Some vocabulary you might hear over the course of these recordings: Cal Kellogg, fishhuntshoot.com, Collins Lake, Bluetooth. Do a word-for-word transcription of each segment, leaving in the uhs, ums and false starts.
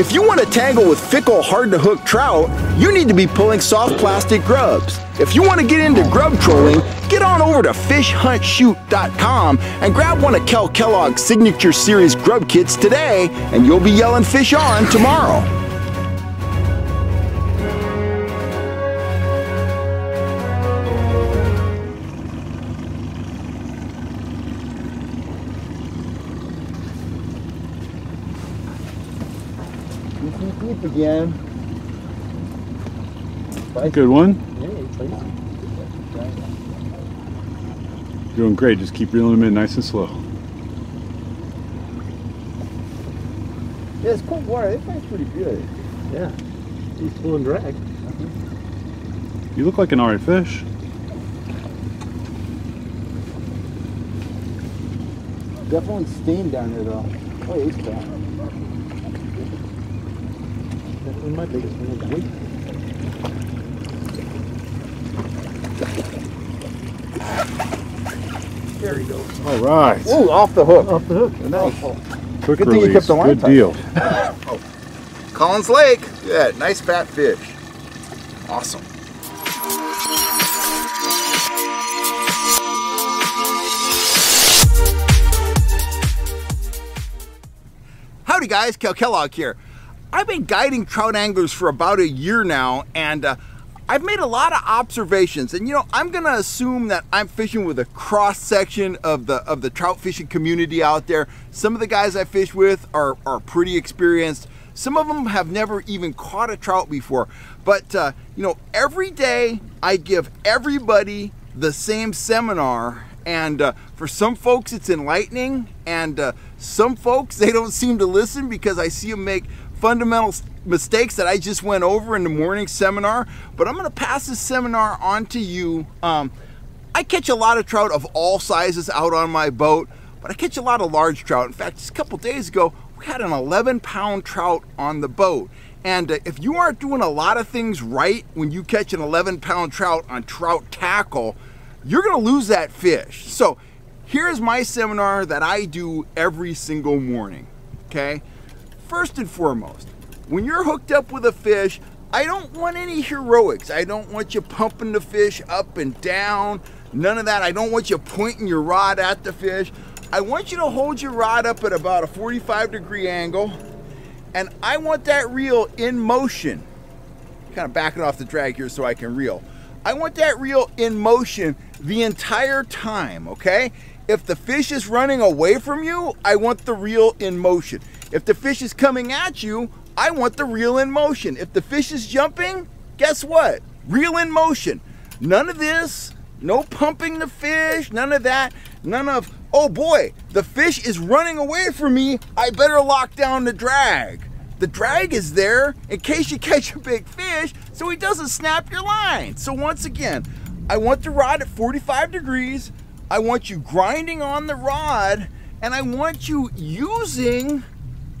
If you want to tangle with fickle, hard-to-hook trout, you need to be pulling soft plastic grubs. If you want to get into grub trolling, get on over to fish hunt shoot dot com and grab one of Cal Kellogg's Signature Series grub kits today, and you'll be yelling fish on tomorrow. Deep again. Good one. Doing great. Just keep reeling them in nice and slow. Yeah, it's cold water. It feels pretty good. Yeah. He's pulling drag. You look like an alright fish. Definitely stained down here though. Oh, he's down. In my biggest one of the week. There he goes. All right. Ooh, off the hook. Off the hook. Nice. Quick Good release. Thing you kept the line Good tight. Deal. Oh. Collins Lake. Yeah, nice fat fish. Awesome. Howdy guys, Cal Kellogg here. I've been guiding trout anglers for about a year now, and uh, I've made a lot of observations. And you know, I'm gonna assume that I'm fishing with a cross section of the of the trout fishing community out there. Some of the guys I fish with are, are pretty experienced. Some of them have never even caught a trout before. But uh, you know, every day I give everybody the same seminar. And uh, for some folks, it's enlightening, and uh, some folks, they don't seem to listen because I see them make fundamental mistakes that I just went over in the morning seminar. But I'm gonna pass this seminar on to you. Um, I catch a lot of trout of all sizes out on my boat, but I catch a lot of large trout. In fact, just a couple days ago, we had an eleven pound trout on the boat. And uh, if you aren't doing a lot of things right when you catch an eleven pound trout on trout tackle, you're gonna lose that fish. So here's my seminar that I do every single morning, okay? First and foremost, when you're hooked up with a fish, I don't want any heroics. I don't want you pumping the fish up and down, none of that. I don't want you pointing your rod at the fish. I want you to hold your rod up at about a forty-five degree angle, and I want that reel in motion. Kind of backing off the drag here so I can reel. I want that reel in motion the entire time, okay? If the fish is running away from you, I want the reel in motion. If the fish is coming at you, I want the reel in motion. If the fish is jumping, guess what? Reel in motion. None of this, no pumping the fish, none of that, none of, oh boy, the fish is running away from me, I better lock down the drag. The drag is there in case you catch a big fish so he doesn't snap your line. So once again, I want the rod at forty-five degrees. I want you grinding on the rod, and I want you using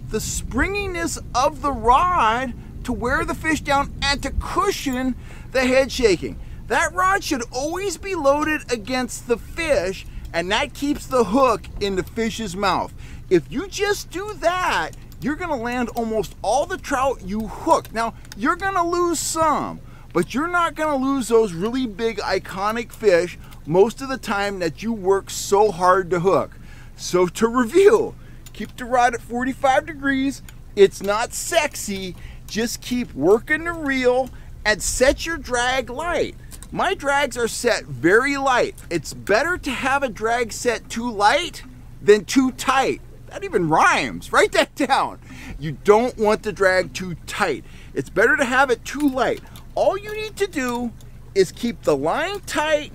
the springiness of the rod to wear the fish down and to cushion the head shaking. That rod should always be loaded against the fish, and that keeps the hook in the fish's mouth. If you just do that, you're gonna land almost all the trout you hook. Now, you're gonna lose some, but you're not gonna lose those really big iconic fish most of the time that you work so hard to hook. So to review, keep the rod at forty-five degrees. It's not sexy. Just keep working the reel and set your drag light. My drags are set very light. It's better to have a drag set too light than too tight. That even rhymes. Write that down. You don't want the drag too tight. It's better to have it too light. All you need to do is keep the line tight,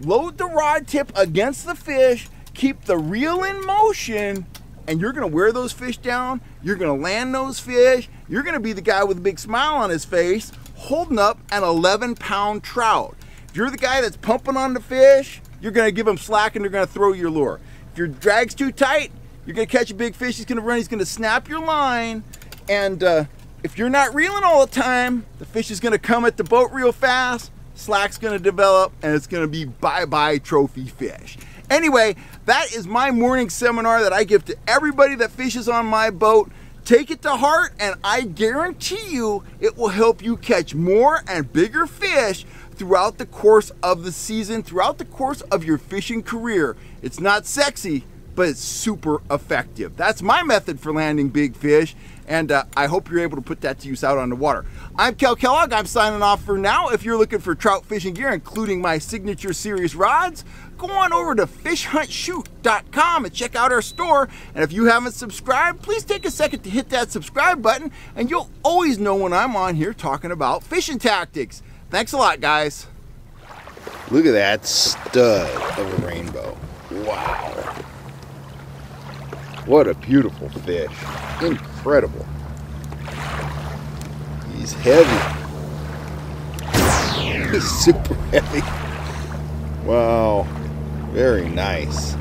load the rod tip against the fish, keep the reel in motion, and you're gonna wear those fish down, you're gonna land those fish, you're gonna be the guy with a big smile on his face holding up an eleven pound trout. If you're the guy that's pumping on the fish, you're gonna give him slack and they're gonna throw your lure. If your drag's too tight, you're gonna catch a big fish, he's gonna run, he's gonna snap your line, and uh, if you're not reeling all the time, the fish is gonna come at the boat real fast, slack's gonna develop, and it's gonna be bye-bye trophy fish. Anyway, that is my morning seminar that I give to everybody that fishes on my boat. Take it to heart, and I guarantee you it will help you catch more and bigger fish throughout the course of the season, throughout the course of your fishing career. It's not sexy, but it's super effective. That's my method for landing big fish, and uh, I hope you're able to put that to use out on the water. I'm Cal Kellogg, I'm signing off for now. If you're looking for trout fishing gear, including my signature series rods, go on over to fish hunt shoot dot com and check out our store. And if you haven't subscribed, please take a second to hit that subscribe button, and you'll always know when I'm on here talking about fishing tactics. Thanks a lot, guys. Look at that stud of a rainbow. Wow. What a beautiful fish. Incredible. He's heavy. He's super heavy. Wow. Very nice.